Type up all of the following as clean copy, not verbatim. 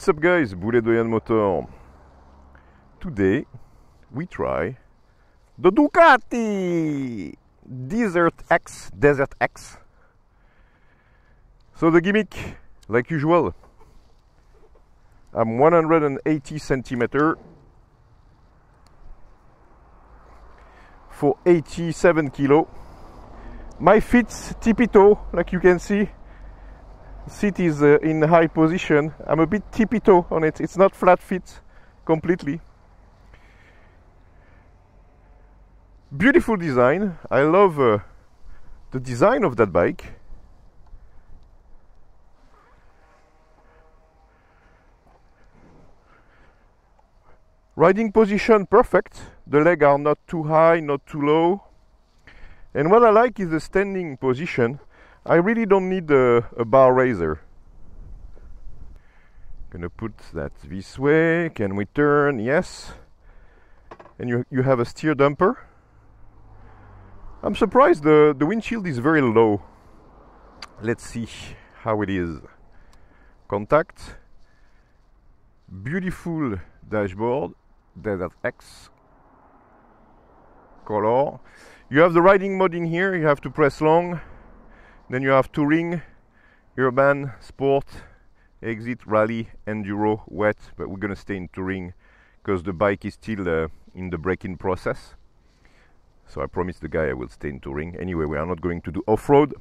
What's up guys, Bule Doyan Motor. Today we try the Ducati Desert X. So the gimmick, like usual, I'm 180 centimeter for 87 kilo. My feet's tippy-toe, like you can see. Seat is in high position. I'm a bit tippy-toe on it. It's not flat feet completely. Beautiful design. I love the design of that bike. Riding position perfect. The legs are not too high, not too low. And what I like is the standing position. I really don't need a bar raiser. Gonna put that this way. Can we turn? Yes. And you have a steer damper. I'm surprised the windshield is very low. Let's see how it is. Contact. Beautiful dashboard. Desert X. Color. You have the riding mode in here. You have to press long. Then you have touring, urban, sport, exit, rally, enduro, wet, but we're gonna stay in touring because the bike is still in the braking process. So I promised the guy I will stay in touring. Anyway, we are not going to do off-road.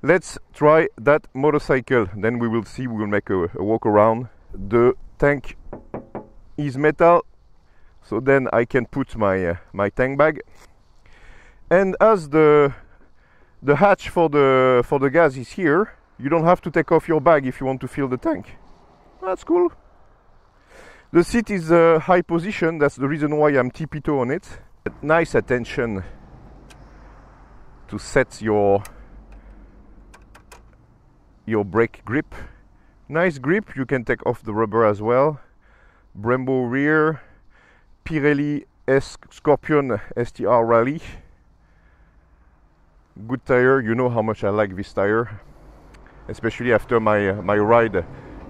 Let's try that motorcycle. Then we will see, we will make a walk around. The tank is metal, so then I can put my tank bag. And as the hatch for the gas is here. You don't have to take off your bag if you want to fill the tank. That's cool. The seat is a high position. That's the reason why I'm tippy-toe on it. But nice attention to set your brake grip. Nice grip. You can take off the rubber as well. Brembo rear. Pirelli Scorpion STR Rally. Good tire. You know how much I like this tire, especially after my ride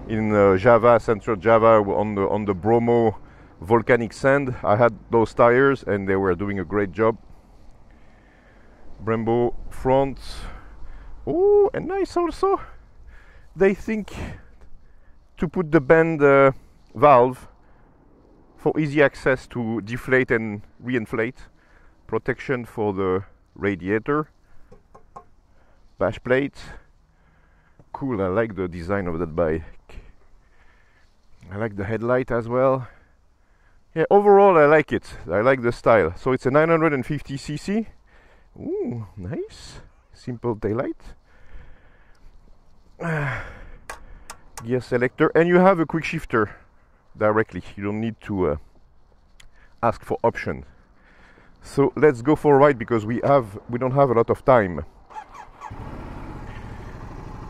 in Java, Central Java, on the Bromo volcanic sand. I had those tires and they were doing a great job. Brembo front. Oh, and nice also. They think to put the bend valve for easy access to deflate and reinflate. Protection for the radiator. Bash plate. Cool, I like the design of that bike. I like the headlight as well. Yeah, overall I like it. I like the style. So it's a 950cc. Ooh, nice. Simple taillight. Gear selector. And you have a quick shifter directly. You don't need to ask for option. So let's go for a ride because we don't have a lot of time.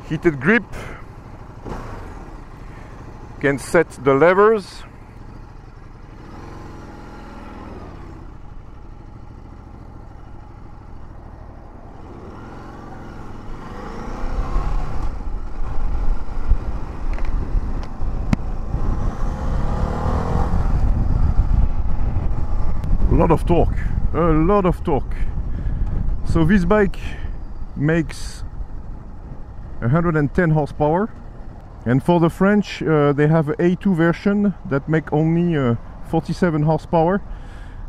Heated grip, can set the levers. A lot of torque, a lot of torque. So this bike makes 110 horsepower, and for the French they have an A2 version that make only 47 horsepower,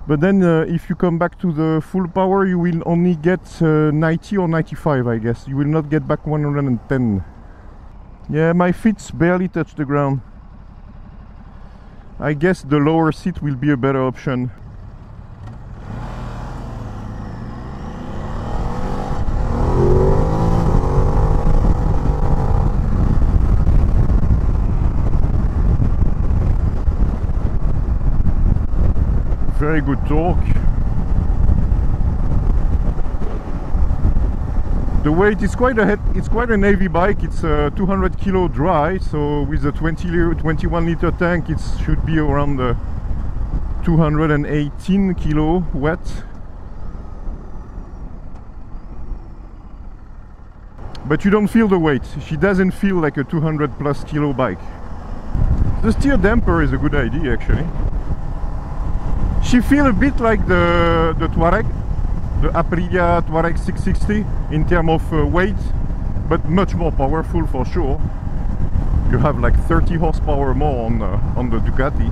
but then if you come back to the full power you will only get 90 or 95, I guess. You will not get back 110. Yeah, my feet barely touch the ground. I guess the lower seat will be a better option. Very good torque. The weight is quite a heavy bike. It's 200 kilo dry, so with a 21 liter tank, it should be around 218 kilo wet. But you don't feel the weight. She doesn't feel like a 200 plus kilo bike. The steer damper is a good idea actually. She feels a bit like the Tuareg, the Aprilia Tuareg 660 in terms of weight, but much more powerful for sure. You have like 30 horsepower more on the Ducati.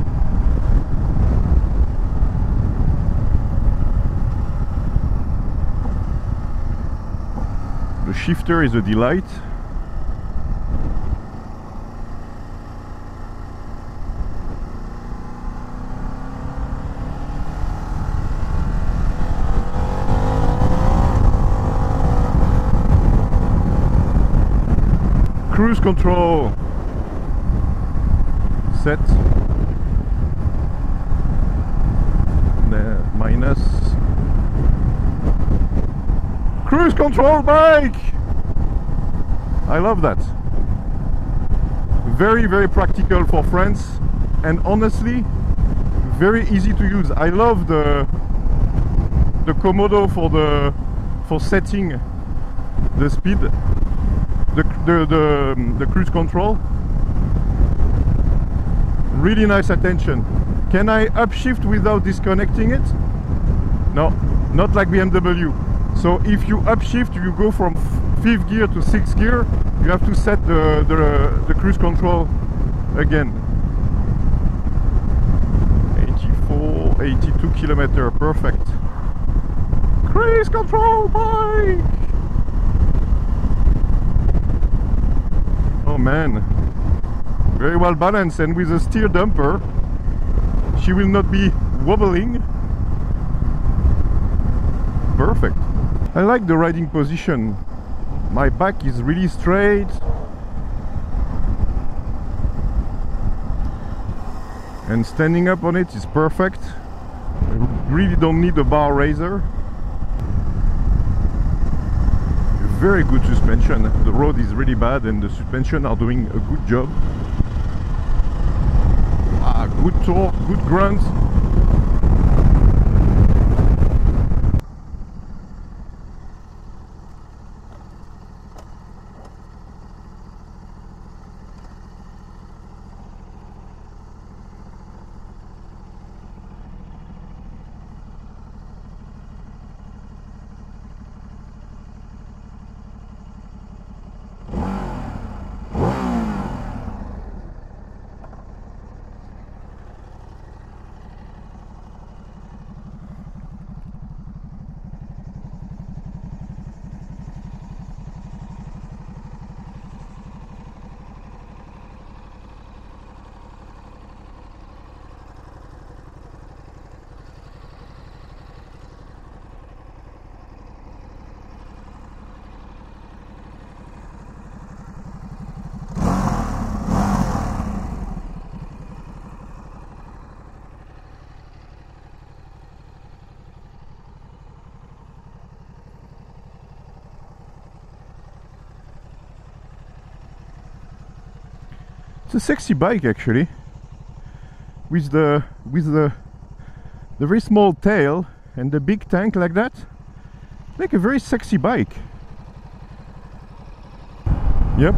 The shifter is a delight. Cruise control set, minus, cruise control bike! I love that. Very, very practical for France and honestly very easy to use. I love the Komodo for setting the speed. The cruise control, really nice attention. Can I upshift without disconnecting it? No, not like BMW. So if you upshift, you go from 5th gear to 6th gear, you have to set the cruise control again. 84, 82 kilometer, perfect. Cruise control bike! Man, very well balanced, and with a steer damper she will not be wobbling. Perfect. I like the riding position. My back is really straight and standing up on it is perfect. I really don't need a bar raiser. Very good suspension. The road is really bad and the suspension are doing a good job. Ah, good torque, good grunt. It's a sexy bike actually, with the very small tail and the big tank like that, like a very sexy bike. Yep,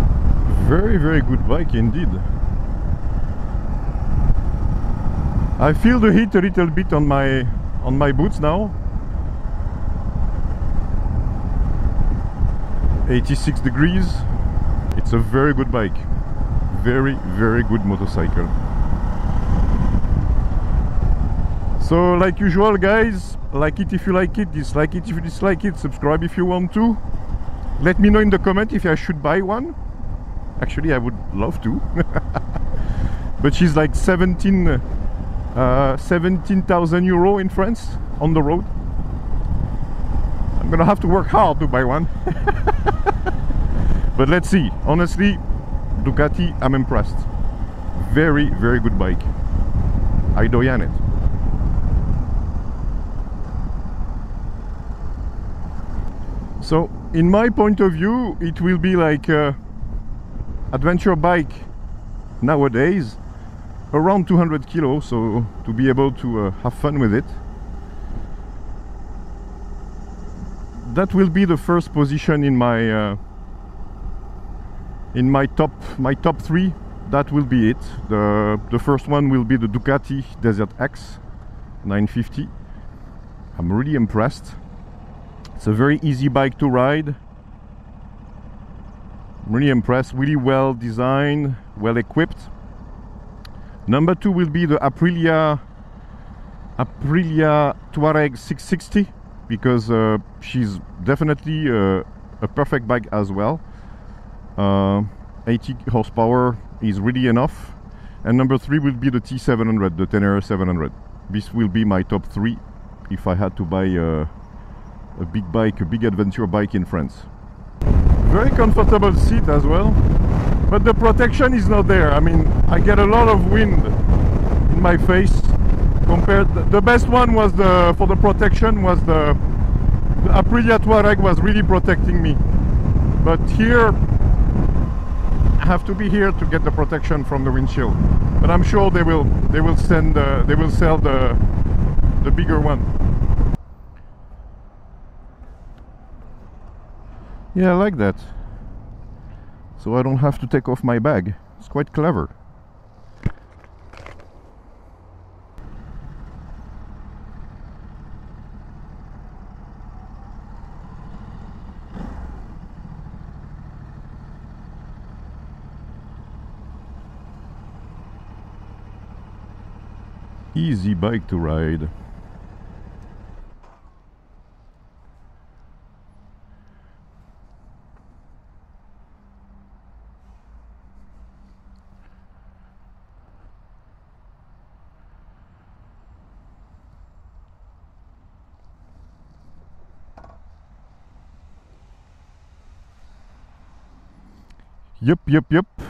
very, very good bike indeed. I feel the heat a little bit on my boots now. 86 degrees. It's a very good bike. Very, very good motorcycle. So like usual guys, like it if you like it, dislike it if you dislike it, subscribe if you want to. Let me know in the comment if I should buy one. Actually I would love to. But she's like 17,000 euro in France on the road. I'm gonna have to work hard to buy one. But let's see, honestly Ducati, I'm impressed. Very, very good bike. I doyan it. So, in my point of view, it will be like adventure bike nowadays, around 200 kilos, so to be able to have fun with it. That will be the first position in my top three that will be it. The first one will be the Ducati Desert X 950. I'm really impressed. It's a very easy bike to ride. I'm really impressed, really well designed, well equipped. Number two will be the Aprilia Tuareg 660, because she's definitely a perfect bike as well. 80 horsepower is really enough. And number three will be the T700, the Tenere 700. This will be my top three if I had to buy a big bike, a big adventure bike in France. Very comfortable seat as well, but the protection is not there. I mean, I get a lot of wind in my face. Compared, the best one was for the protection was the Aprilia Tuareg was really protecting me, but here I have to be here to get the protection from the windshield. But I'm sure they will sell the bigger one. Yeah, I like that. So I don't have to take off my bag. It's quite clever. Easy bike to ride. Yep.